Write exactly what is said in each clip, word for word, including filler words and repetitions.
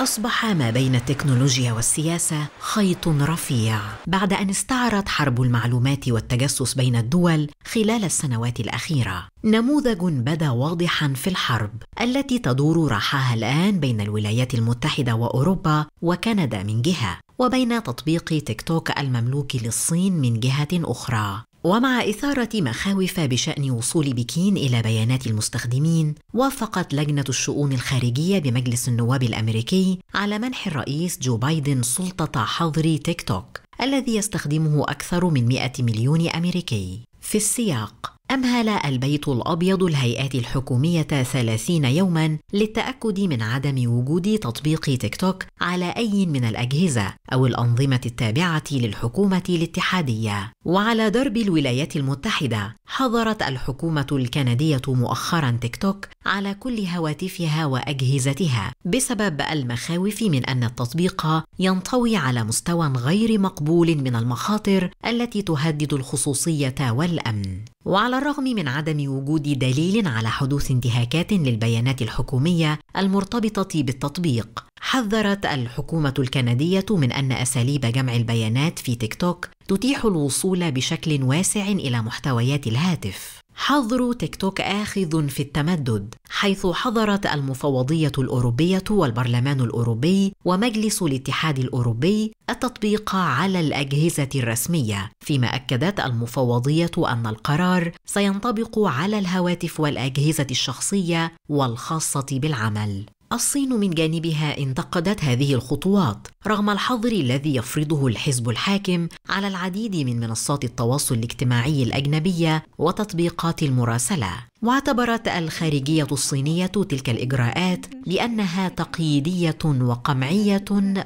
أصبح ما بين التكنولوجيا والسياسة خيط رفيع بعد أن استعرت حرب المعلومات والتجسس بين الدول خلال السنوات الأخيرة نموذج بدا واضحاً في الحرب التي تدور رحاها الآن بين الولايات المتحدة وأوروبا وكندا من جهة، وبين تطبيق تيك توك المملوك للصين من جهة أخرى. ومع إثارة مخاوف بشأن وصول بكين إلى بيانات المستخدمين، وافقت لجنة الشؤون الخارجية بمجلس النواب الأمريكي على منح الرئيس جو بايدن سلطة حظر تيك توك الذي يستخدمه أكثر من مئة مليون أمريكي. في السياق، أمهل البيت الأبيض الهيئات الحكومية ثلاثين يوماً للتأكد من عدم وجود تطبيق تيك توك على أي من الأجهزة أو الأنظمة التابعة للحكومة الاتحادية. وعلى درب الولايات المتحدة، حظرت الحكومة الكندية مؤخراً تيك توك على كل هواتفها وأجهزتها بسبب المخاوف من أن التطبيق ينطوي على مستوى غير مقبول من المخاطر التي تهدد الخصوصية والأمن. وعلى الرغم من عدم وجود دليل على حدوث انتهاكات للبيانات الحكومية المرتبطة بالتطبيق، حذرت الحكومة الكندية من أن أساليب جمع البيانات في تيك توك تتيح الوصول بشكل واسع إلى محتويات الهاتف. حظر تيك توك آخذ في التمدد، حيث حظرت المفوضية الأوروبية والبرلمان الأوروبي ومجلس الاتحاد الأوروبي التطبيق على الأجهزة الرسمية، فيما أكدت المفوضية أن القرار سينطبق على الهواتف والأجهزة الشخصية والخاصة بالعمل. الصين من جانبها انتقدت هذه الخطوات رغم الحظر الذي يفرضه الحزب الحاكم على العديد من منصات التواصل الاجتماعي الأجنبية وتطبيقات المراسلة. واعتبرت الخارجية الصينية تلك الإجراءات بأنها تقييدية وقمعية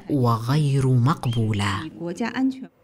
وغير مقبولة.